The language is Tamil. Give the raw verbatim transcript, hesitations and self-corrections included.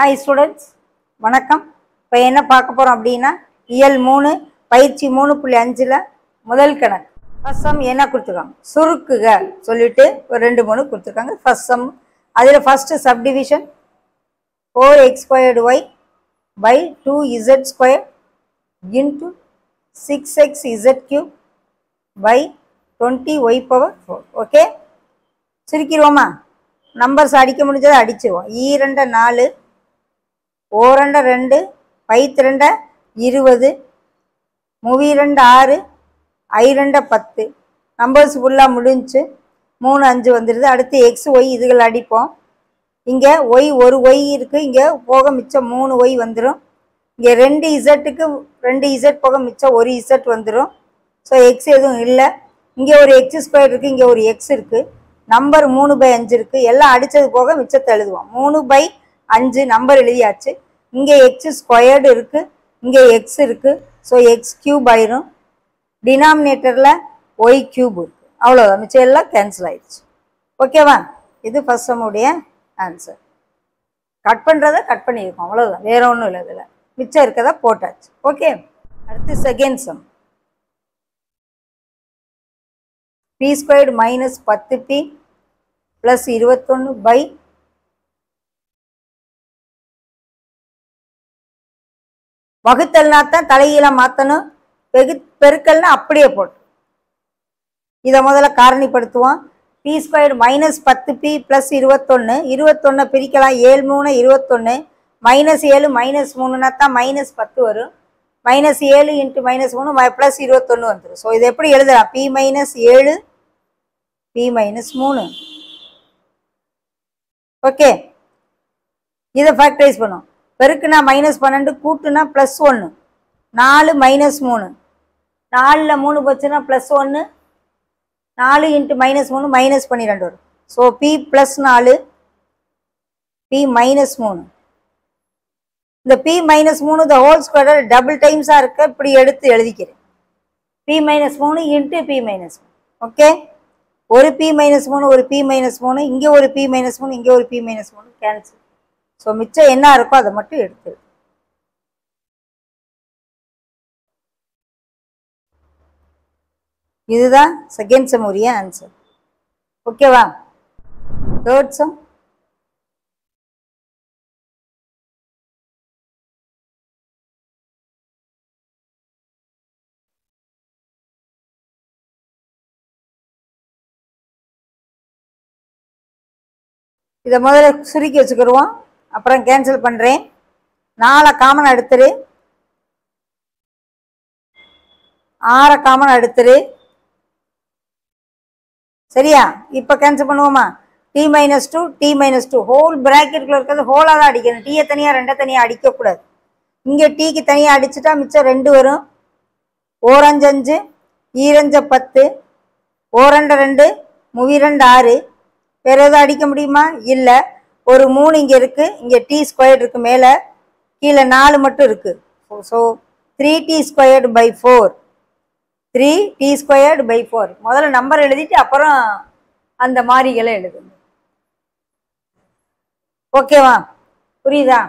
Hi students, வணக்கம். இப்ப என்ன பார்க்க போறோம் அப்படினா இயல் மூன்று பயிற்சி மூன்று புள்ளி ஐந்து ல முதல் கணக்கு. ஃபர்ஸ்ட் சம் என்ன கொடுத்திருக்காங்க? சுருக்குக சொல்லிட்டு ஒரு ரெண்டு மூணு கொடுத்திருக்காங்க. ஃபர்ஸ்ட் சம் அதிலே first sub division four x squared y by two z squared into six x z cubed by twenty y power four. Okay? சுருக்கிடுவோமா? நம்பர்ஸ் அடிக்க முடிஞ்சதை அடிச்சிருவோம். இரண்ட நாலு, ஓரண்ட ரெண்டு, பைத்திரண்ட இருபது, மூவிரண்ட ஆறு, ஐரண்ட பத்து. நம்பர்ஸ் ஃபுல்லாக முடிஞ்சு மூணு அஞ்சு வந்துடுது. அடுத்து எக்ஸ் ஒய் இதுகள் அடிப்போம். இங்கே ஒய் ஒரு ஒய் இருக்குது, இங்கே போக மிச்சம் மூணு ஒய் வந்துடும். இங்கே ரெண்டு இசட்டுக்கு ரெண்டு இசட் போக மிச்சம் ஒரு இசட் வந்துடும். ஸோ எக்ஸ் எதுவும் இல்லை. இங்கே ஒரு எக்ஸ் ஸ்கொயர் இருக்குது, இங்கே ஒரு எக்ஸ் இருக்குது. நம்பர் மூணு பை அஞ்சு இருக்குது. எல்லாம் அடித்தது போக மிச்சத்தை எழுதுவோம். மூணு பை அஞ்சு நம்பர் எழுதியாச்சு. இங்கே எக்ஸ் ஸ்கொயர்டு இருக்குது, இங்கே எக்ஸ் இருக்குது. ஸோ எக்ஸ் கியூப் ஆயிரும். டினாமினேட்டரில் ஒய் கியூப் இருக்குது. அவ்வளோதான், மிச்சம் எல்லாம் கேன்சல் ஆயிடுச்சு. ஓகேவா? இது ஃபர்ஸ்ட் நம்முடைய ஆன்சர். கட் பண்ணுறதை கட் பண்ணியிருக்கோம், அவ்வளோதான். வேறு ஒன்றும் இல்லை, இதில் மிச்சம் இருக்கதை போட்டாச்சு. ஓகே, அடுத்து second sum. B squared minus பத்து பி ப்ளஸ் இருபத்தொன்று பை வகுத்தல்னா தான் தலையில மாற்றணும், பெகு பெருக்கல்னா அப்படியே போட்டோம். இதை முதல்ல காரணிப்படுத்துவோம். பி ஸ்கொயர்டு மைனஸ் பத்து பி ப்ளஸ் இருபத்தொன்று, இருபத்தொன்னை பிரிக்கலாம். ஏழு மூணு இருபத்தொன்று, மைனஸ் ஏழு மைனஸ் மூணுனா தான் மைனஸ் பத்து வரும். மைனஸ் ஏழு இன்ட்டு மைனஸ் மூணு ப்ளஸ் இருபத்தொன்று வந்துடும். ஸோ இதை எப்படி எழுதலாம்? பி மைனஸ் ஏழு பி மைனஸ் மூணு. ஓகே, இதை ஃபேக்டரைஸ் பண்ணும். பெருக்குனா மைனஸ் பன்னெண்டு, கூட்டுனா ப்ளஸ் ஒன்று. நாலு மைனஸ் மூணு, நாலில் மூணு போச்சுன்னா ப்ளஸ் ஒன்று. நாலு இன்ட்டு மைனஸ் மூணு மைனஸ் பன்னிரெண்டு வரும். ஸோ பி ப்ளஸ் நாலு பி மைனஸ் மூணு. இந்த பி மைனஸ் மூணு த ஹோல் ஸ்கொயர் டபுள் டைம்ஸாக இருக்க இப்படி எடுத்து எழுதிக்கிறேன். பி மைனஸ் மூணு இன்ட்டு பி மைனஸ் மூணு. ஓகே, ஒரு பி மைனஸ் மூணு ஒரு பி மைனஸ் மூணு, இங்கே ஒரு பி மைனஸ் மூணு இங்கே ஒரு பி மைனஸ் மூணு கேன்சல். ஸோ மிச்சம் என்ன இருக்கோ அதை மட்டும் எடுத்து. இதுதான் செகண்ட் சம் உரிய ஆன்சர். ஓகேவா? Third sum. இதை முதல்ல சுருக்கி வச்சுக்கிடுவோம், அப்புறம் கேன்சல் பண்ணுறேன். நாலை காமன் எடுத்துரு, ஆறை காமன் எடுத்துரு, சரியா? இப்போ கேன்சல் பண்ணுவோமா? T minus two T minus two whole ப்ராக்கெட்டுக்குள்ள இருக்கிறது ஹோலாக தான் அடிக்கணும். டீயை தனியாக ரெண்டை தனியாக அடிக்கக்கூடாது. இங்கே டீக்கு தனியாக அடிச்சுட்டா மிச்சம் ரெண்டு வரும். ஓரஞ்சஞ்சு, ஈரஞ்ச பத்து, ஓரண்ட ரெண்டு, முவிரண்டு ஆறு. வேறு எதுவும் அடிக்க முடியுமா? இல்லை. ஒரு மூணு இங்கே இருக்குது, இங்கே டி ஸ்கொயர்டு இருக்குது, மேலே கீழே நாலு மட்டும் இருக்குது. So three T squared by four, three T squared by four. முதல்ல நம்பர் எழுதிட்டு அப்புறம் அந்த மாறிகளை எழுதுங்க. ஓகேவா? புரியுதா?